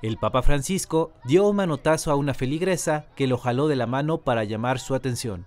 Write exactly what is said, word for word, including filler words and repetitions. El Papa Francisco dio un manotazo a una feligresa que lo jaló de la mano para llamar su atención.